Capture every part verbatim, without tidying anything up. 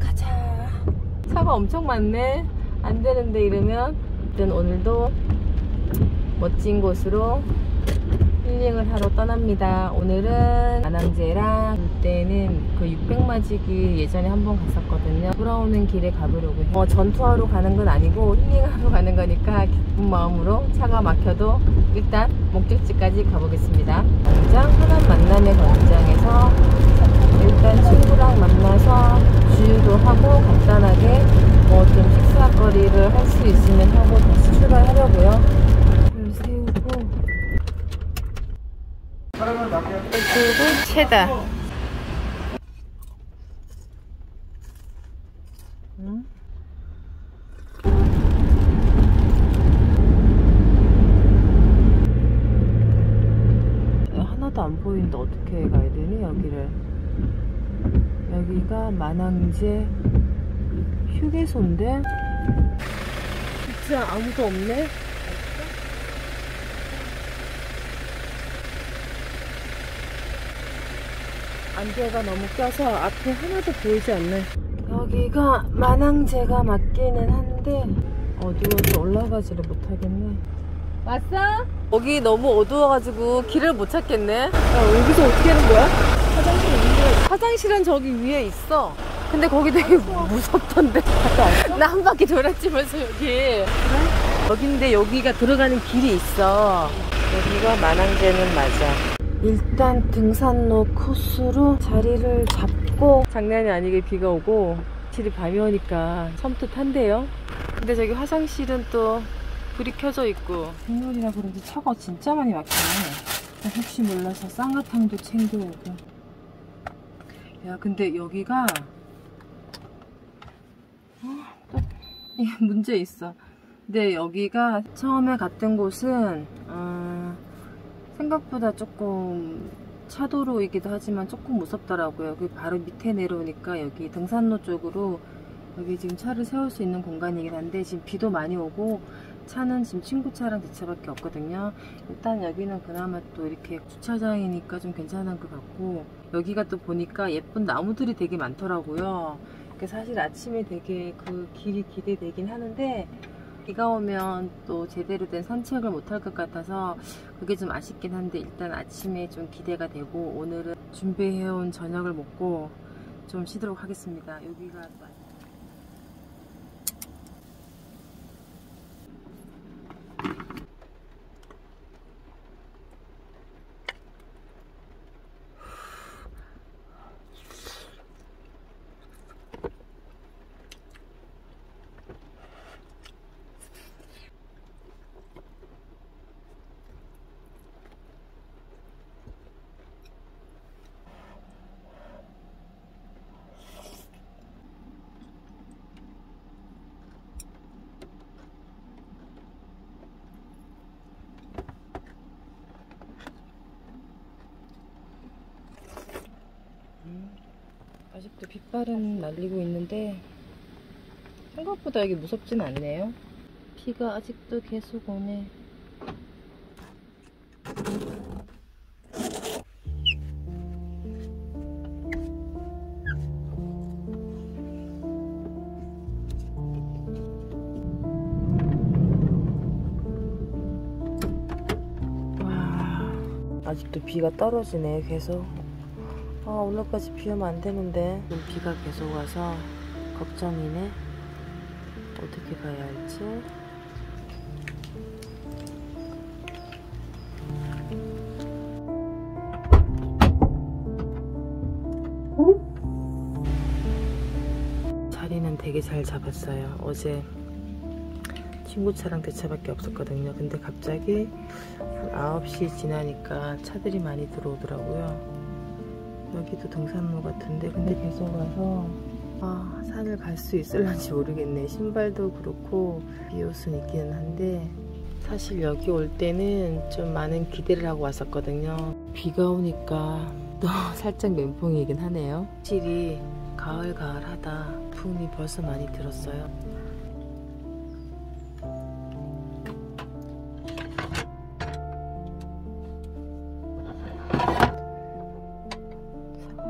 가자. 차가 엄청 많네. 안 되는데 이러면 일단 오늘도 멋진 곳으로 힐링을 하러 떠납니다. 오늘은 만항재랑 그때는 그 육백마지기 예전에 한번 갔었거든요. 돌아오는 길에 가보려고 해요. 어, 전투하러 가는 건 아니고 힐링하러 가는 거니까 기쁜 마음으로 차가 막혀도 일단 목적지까지 가보겠습니다. 광장, 하남 만남의 광장에서 일단 친구랑 만나서 주유도 하고 간단하게 뭐 좀 식사거리를 할 수 있으면 하고 다시 출발하려고요. 그리고 체다. 응? 하나도 안 보이는데 어떻게 가야 되니 여기를? 여기가 만항재 휴게소인데 진짜 아무도 없네. 안개가 너무 껴서 앞에 하나도 보이지 않네. 여기가 만항재가 맞기는 한데 어두워서 올라가지를 못하겠네. 왔어? 여기 너무 어두워가지고 길을 못 찾겠네. 야, 여기서 어떻게 하는 거야? 화장실 있는데. 화장실은 저기 위에 있어. 근데 거기 되게 무섭던데. 갔다 왔어? 나 한 바퀴 돌았지면서 여기. 그래? 여긴데 여기가 들어가는 길이 있어. 여기가 만항재는 맞아. 일단 등산로 코스로 자리를 잡고, 장난이 아니게 비가 오고 확실히 밤이 오니까 섬뜩한데요. 근데 저기 화장실은 또 불이 켜져 있고 국룰이라 그런지 차가 진짜 많이 막히네. 혹시 몰라서 쌍화탕도 챙겨오고. 야 근데 여기가 또 문제 있어. 근데 여기가 처음에 갔던 곳은 어... 생각보다 조금 차도로이기도 하지만 조금 무섭더라고요. 여기 바로 밑에 내려오니까 여기 등산로 쪽으로 여기 지금 차를 세울 수 있는 공간이긴 한데 지금 비도 많이 오고 차는 지금 친구 차랑 제 차밖에 없거든요. 일단 여기는 그나마 또 이렇게 주차장이니까 좀 괜찮은 것 같고, 여기가 또 보니까 예쁜 나무들이 되게 많더라고요. 사실 아침에 되게 그 길이 기대되긴 하는데 비가 오면 또 제대로 된 산책을 못할 것 같아서 그게 좀 아쉽긴 한데, 일단 아침에 좀 기대가 되고 오늘은 준비해온 저녁을 먹고 좀 쉬도록 하겠습니다. 여기가 아직도 빗발은 날리고 있는데 생각보다 여기 무섭진 않네요. 비가 아직도 계속 오네. 와, 아직도 비가 떨어지네 계속. 아, 오늘까지 비 오면 안 되는데. 지금 비가 계속 와서 걱정이네. 어떻게 가야 할지. 자리는 되게 잘 잡았어요. 어제 친구 차랑 대 차밖에 없었거든요. 근데 갑자기 아홉 시 지나니까 차들이 많이 들어오더라고요. 여기도 등산로 같은데 근데 계속 와서 아, 산을 갈 수 있을런지 모르겠네. 신발도 그렇고 비옷은 있기는 한데 사실 여기 올 때는 좀 많은 기대를 하고 왔었거든요. 비가 오니까 또 살짝 멘붕이긴 하네요. 확실히 가을가을하다 풍이 벌써 많이 들었어요.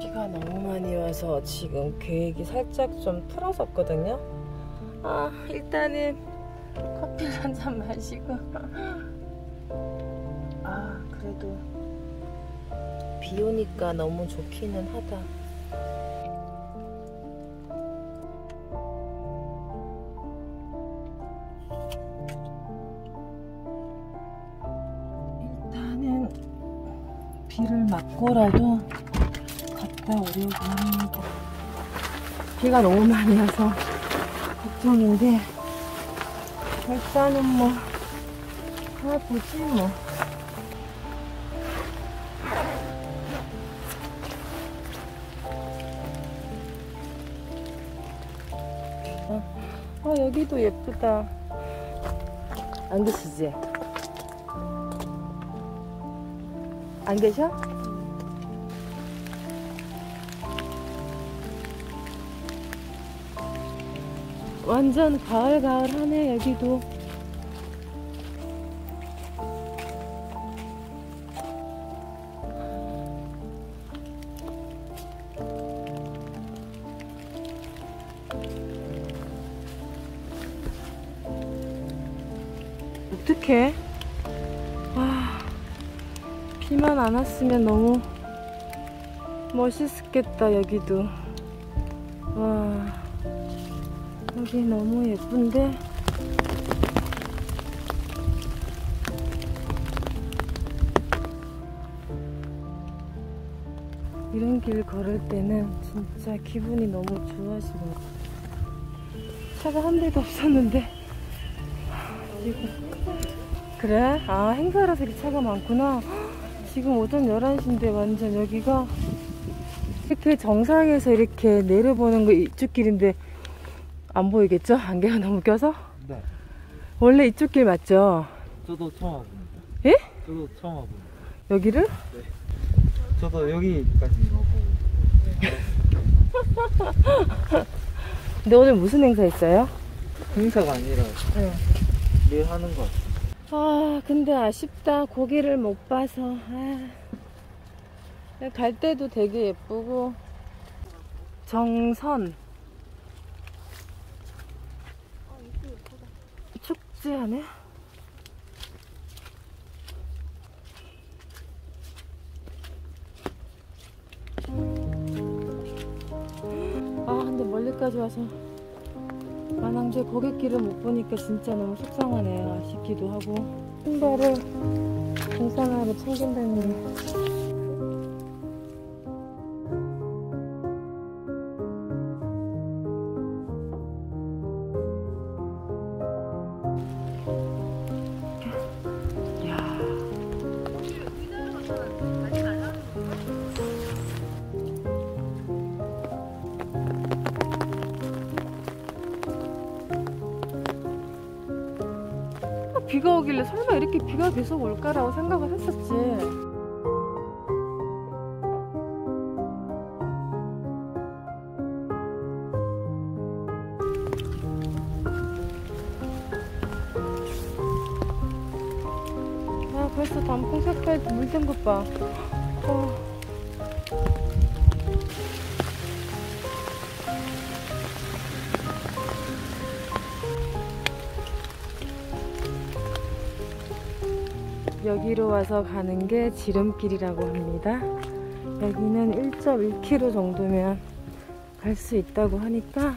비가 너무 많이 와서 지금 계획이 살짝 좀 풀어졌거든요. 아, 일단은 커피 한 잔 마시고 아, 그래도 비 오니까 너무 좋기는 하다. 일단은 비를 맞고라도 갔다 오려고 합니다. 비가 너무 많이 와서 걱정인데 일단은 뭐 해보지 뭐. 아, 여기도 예쁘다. 안 계시지? 안 계셔? 완전 가을가을하네. 여기도 어떡해? 와, 비만 안 왔으면 너무 멋있었겠다. 여기도 와, 여기 너무 예쁜데 이런 길 걸을 때는 진짜 기분이 너무 좋아지고, 차가 한 대도 없었는데. 그래? 아, 행사라서 이렇게 차가 많구나. 지금 오전 열한 시인데 완전 여기가 이렇게 정상에서 이렇게 내려보는 거 이쪽 길인데 안 보이겠죠? 안개가 너무 껴서? 네. 원래 이쪽 길 맞죠? 저도 처음 와봅니다. 예? 저도 처음 와봅니다. 여기를? 네. 저도 여기까지 와보고. 근데 오늘 무슨 행사 했어요? 행사가 아니라 네. 늘 하는 것 같아요. 아, 근데 아쉽다. 고기를 못 봐서. 아, 갈 때도 되게 예쁘고. 정선. 축제하네. 아, 근데 멀리까지 와서 만항재 고갯길을 못 보니까 진짜 너무 속상하네요. 아쉽기도 하고. 신발을 등산화로 챙긴다는 게. 비가 오길래 설마 이렇게 비가 계속 올까라고 생각을 했었지. 아, 벌써 단풍 색깔 물든 것 봐. 어. 여기로 와서 가는 게 지름길이라고 합니다. 여기는 일 점 일 킬로미터 정도면 갈 수 있다고 하니까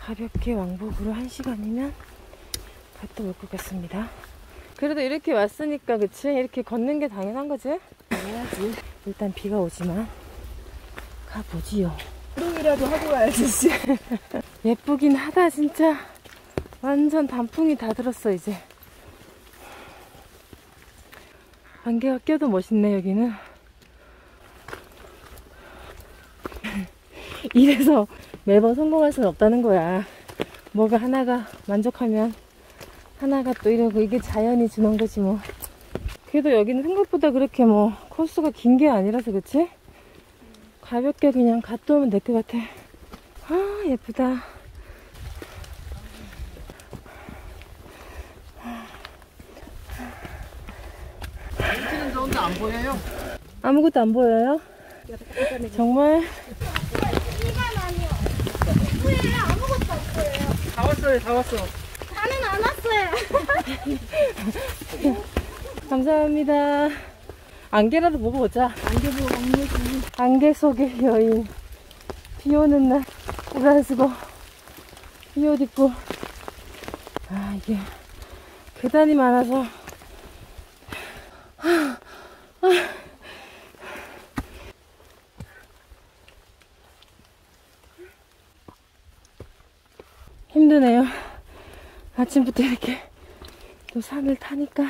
가볍게 왕복으로 한 시간이면 갔다 올 것 같습니다. 그래도 이렇게 왔으니까 그치? 이렇게 걷는 게 당연한 거지? 당연하지. 일단 비가 오지만 가보지요. 운동이라도 하고 와야지 씨. 예쁘긴 하다 진짜. 완전 단풍이 다 들었어 이제. 안개가 껴도 멋있네 여기는. 이래서 매번 성공할 수는 없다는 거야. 뭐가 하나가 만족하면 하나가 또 이러고, 이게 자연이 주는 거지 뭐. 그래도 여기는 생각보다 그렇게 뭐 코스가 긴 게 아니라서 그치? 가볍게 그냥 갔다 오면 될 것 같아. 아, 예쁘다. 날씨는 좋은데 안 보여요? 아무것도 안 보여요? 정말? 후회해요. 아무것도 안 보여요. 다 왔어요. 다 왔어. 다는 안 왔어요. 감사합니다. 안개라도 보고 오자. 안개 보고 먹는 안개 속의 여인. 비 오는 날 우산쓰고 이 옷 입고. 아, 이게 계단이 많아서 아, 아. 힘드네요. 아침부터 이렇게 또 산을 타니까.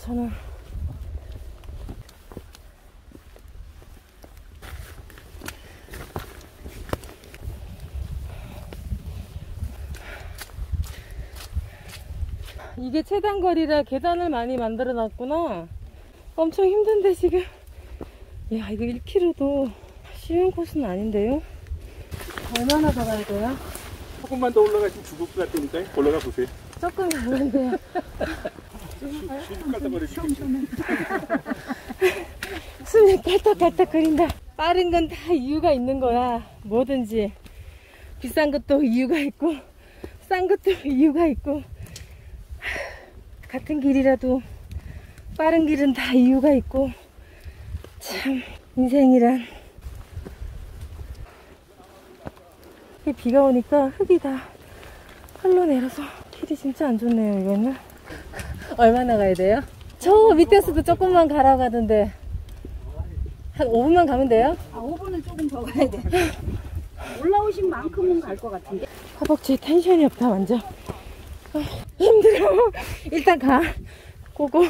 저는 이게 최단 거리라 계단을 많이 만들어 놨구나. 엄청 힘든데 지금. 야, 이거 일 킬로미터도 쉬운 코스는 아닌데요? 얼마나 더 가야 돼요? 조금만 더 올라가시면 죽을 것 같으니까 올라가 보세요. 조금만 안 돼요. 숨이 깔딱깔딱 거린다. 빠른 건 다 이유가 있는 거야. 뭐든지 비싼 것도 이유가 있고 싼 것도 이유가 있고, 같은 길이라도 빠른 길은 다 이유가 있고. 참 인생이란. 비가 오니까 흙이 다 흘러내려서 길이 진짜 안 좋네요. 이거는 얼마나 가야 돼요? 저 밑에서도 조금만 가라고 하던데 한 오 분만 가면 돼요? 아, 오 분은 조금 더 가야 돼. 올라오신 만큼은 갈 것 같은데. 허벅지에 텐션이 없다. 완전 아, 힘들어. 일단 가. 고고.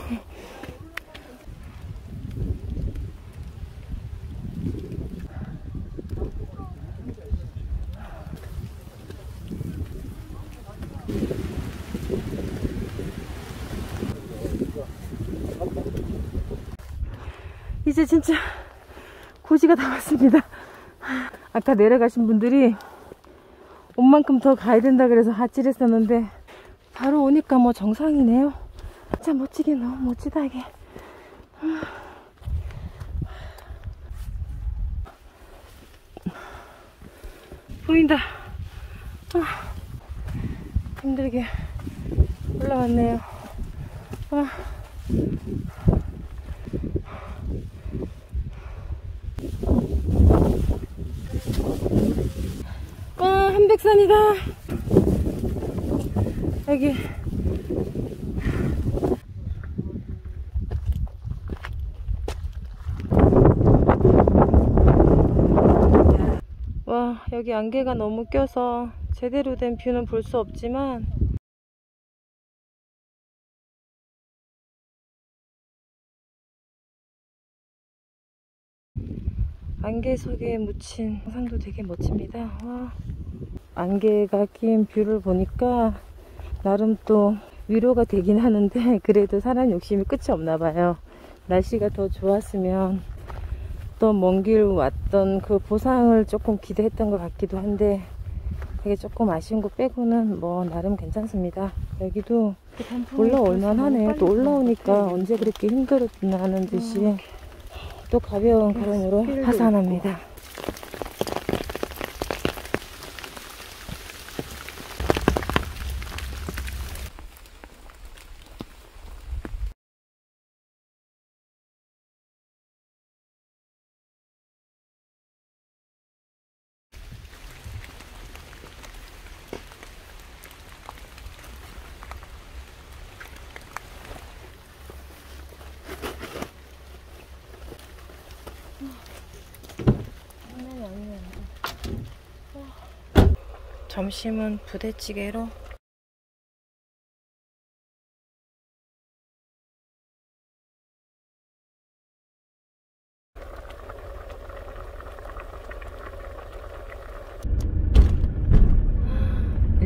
이제 진짜 고지가 다 왔습니다. 아까 내려가신 분들이 온만큼 더 가야 된다 그래서 하질 했었는데 바로 오니까 뭐 정상이네요. 진짜 멋지게, 너무 멋지다 이게. 보인다. 힘들게 올라왔네요. 와, 함백산이다. 여기 와, 여기 안개가 너무 껴서 제대로 된 뷰는 볼 수 없지만 안개 속에 묻힌 영상도 되게 멋집니다. 와. 안개가 낀 뷰를 보니까 나름 또 위로가 되긴 하는데 그래도 사람 욕심이 끝이 없나 봐요. 날씨가 더 좋았으면 또 먼 길 왔던 그 보상을 조금 기대했던 것 같기도 한데 그게 조금 아쉬운 거 빼고는 뭐 나름 괜찮습니다. 여기도 올라올만 하네요. 또 올라오니까 언제 그렇게 힘들었나 하는 듯이 또 가벼운 걸음으로 하산합니다. 점심은 부대찌개로.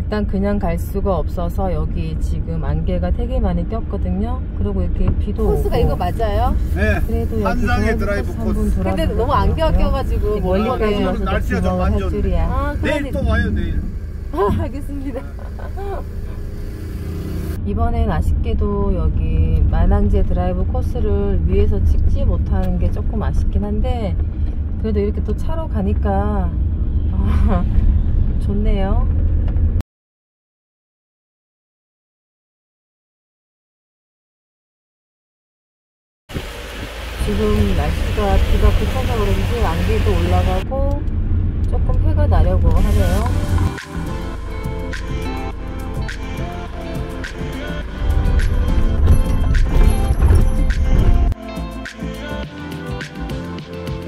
일단 그냥 갈 수가 없어서 여기 지금 안개가 되게 많이 꼈거든요. 그리고 이렇게 비도 코스가 오고. 이거 맞아요? 네. 그래도 한상의 드라이브 코스. 근데 너무 안개가 껴가지고 멀리까지 와서 날씨가 좀 안 좋네. 아, 내일 또 와요 내일. 아, 알겠습니다. 이번엔 아쉽게도 여기 만항재 드라이브 코스를 위에서 찍지 못하는 게 조금 아쉽긴 한데 그래도 이렇게 또 차로 가니까 아, 좋네요. 지금 날씨가 비가 그쳐서 그런지 안개도 올라가고 조금 해가 나려고 하네요. We'll be right back.